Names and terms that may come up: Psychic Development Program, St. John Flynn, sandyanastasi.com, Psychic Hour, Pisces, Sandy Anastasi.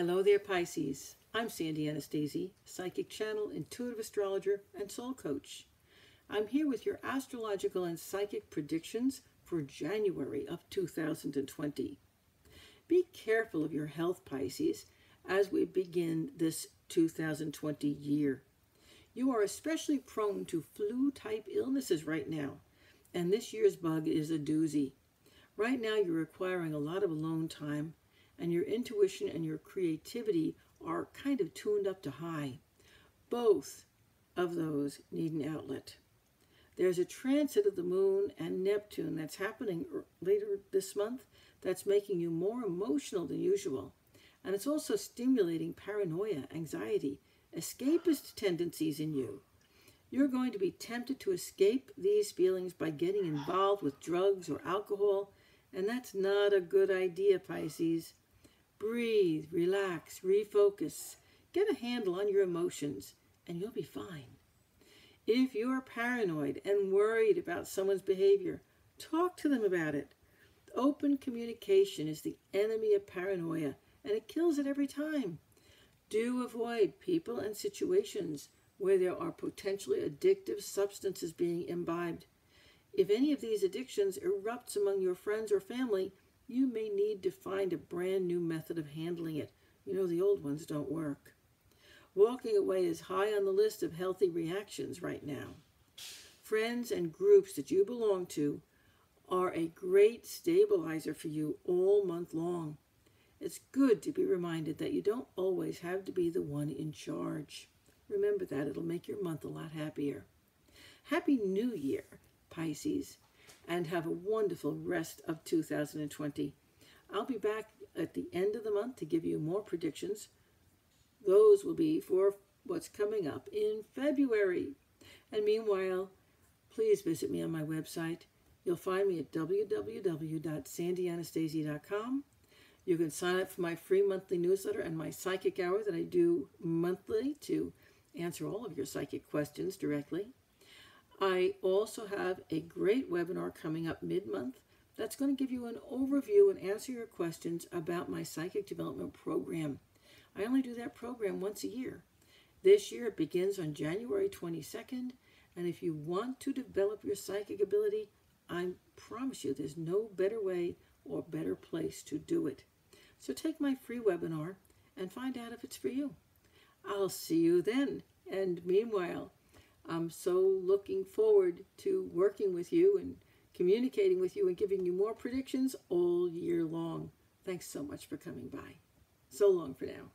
Hello there, Pisces. I'm Sandy Anastasi, psychic channel, intuitive astrologer, and soul coach. I'm here with your astrological and psychic predictions for January of 2020. Be careful of your health, Pisces, as we begin this 2020 year. You are especially prone to flu-type illnesses right now, and this year's bug is a doozy. Right now, you're requiring a lot of alone time, and your intuition and your creativity are kind of tuned up to high. Both of those need an outlet. There's a transit of the moon and Neptune that's happening later this month that's making you more emotional than usual. And it's also stimulating paranoia, anxiety, escapist tendencies in you. You're going to be tempted to escape these feelings by getting involved with drugs or alcohol, and that's not a good idea, Pisces. Breathe, relax, refocus, get a handle on your emotions, and you'll be fine. If you are paranoid and worried about someone's behavior, talk to them about it. Open communication is the enemy of paranoia, and it kills it every time. Do avoid people and situations where there are potentially addictive substances being imbibed. If any of these addictions erupts among your friends or family, you may need to find a brand new method of handling it. You know, the old ones don't work. Walking away is high on the list of healthy reactions right now. Friends and groups that you belong to are a great stabilizer for you all month long. It's good to be reminded that you don't always have to be the one in charge. Remember that. It'll make your month a lot happier. Happy New Year, Pisces, and have a wonderful rest of 2020. I'll be back at the end of the month to give you more predictions. Those will be for what's coming up in February. And meanwhile, please visit me on my website. You'll find me at www.sandyanastasi.com. You can sign up for my free monthly newsletter and my psychic hour that I do monthly to answer all of your psychic questions directly. I also have a great webinar coming up mid-month that's going to give you an overview and answer your questions about my Psychic Development Program. I only do that program once a year. This year it begins on January 22nd, and if you want to develop your psychic ability, I promise you there's no better way or better place to do it. So take my free webinar and find out if it's for you. I'll see you then, and meanwhile, I'm so looking forward to working with you and communicating with you and giving you more predictions all year long. Thanks so much for coming by. So long for now.